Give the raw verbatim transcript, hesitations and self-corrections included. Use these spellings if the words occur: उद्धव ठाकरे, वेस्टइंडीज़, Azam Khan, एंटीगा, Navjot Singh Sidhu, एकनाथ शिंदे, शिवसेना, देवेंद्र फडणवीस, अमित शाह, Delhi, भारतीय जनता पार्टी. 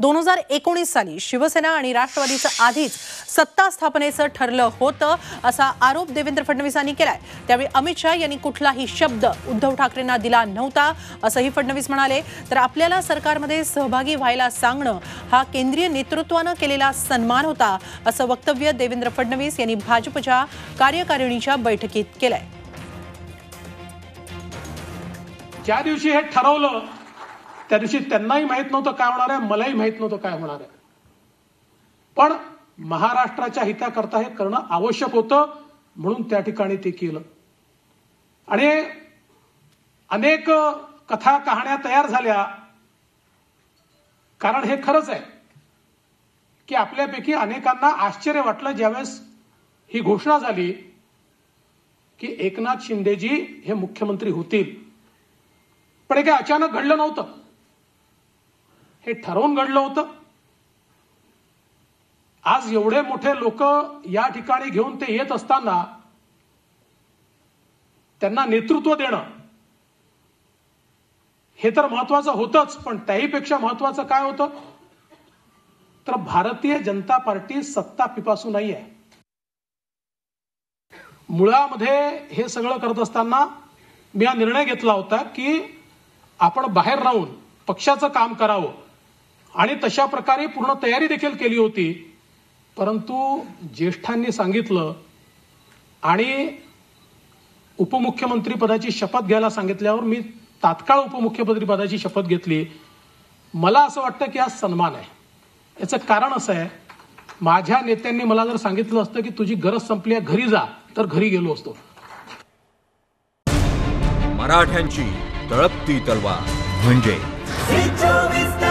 दोन हजार एकोणीस साली शिवसेना आणि राष्ट्रवादीचं आधीच सत्ता स्थापनेचं ठरलं होतं असा आरोप देवेंद्र फडणवीसांनी केलाय। त्यावेळी अमित शाह यांनी कुठलाही शब्द उद्धव ठाकरेंना दिला नव्हता असंही फडणवीस म्हणाले। तर आपल्याला सरकारमध्ये सहभागी व्हायला सांगणं हा केंद्रीय नेतृत्वाने केलेला सन्मान होता असं वक्तव्य देवेंद्र फडणवीस यांनी भाजपच्या कार्यकारिणीच्या बैठकीत केलंय। ज्या दिवशी हे ठरवलं त्या दिवशी त्यांनाही माहित नव्हतं काय होणार आहे, मलाही माहित नव्हतं काय होणार आहे, पण महाराष्ट्राच्या हिताकरता हे करणं आवश्यक होतं म्हणून त्या ठिकाणी ते केलं। आणि अनेक कथा कहाण्या तयार झाल्या, कारण हे खरंच आहे की आपल्यापैकी अनेकांना आश्चर्य वाटलं ज्यावेळेस ही घोषणा झाली की एकनाथ शिंदेजी हे मुख्यमंत्री होतील। पण हे अचानक घडलं नव्हतं, हे ठरवून घडलं होतं। आज एवढे मोठे लोक या ठिकाणी घेऊन ते येत असताना त्यांना नेतृत्व देणं हे तर महत्त्वाचं होतंच, पण त्याहीपेक्षा महत्त्वाचं काय होतं तर भारतीय जनता पार्टी सत्ता पिपासू नाही आहे। मुळामध्ये हे सगळं करत असताना मी हा निर्णय घेतला होता की आपण बाहेर राहून पक्षाचं काम करावं आणि तशा प्रकारे पूर्ण तयारी देखील केली होती। परंतु ज्येष्ठांनी सांगितलं आणि उपमुख्यमंत्री पदाची शपथ घ्यायला सांगितल्यावर मी तात्काळ उपमुख्यमंत्री पदाची शपथ घेतली। मला असं वाटतं की हा सन्मान आहे। याचं कारण असं आहे, माझ्या नेत्यांनी मला जर सांगितलं असतं की तुझी गरज संपली आहे घरी जा, तर घरी गेलो असतो। मराठ्यांची तळपती तलवार म्हणजे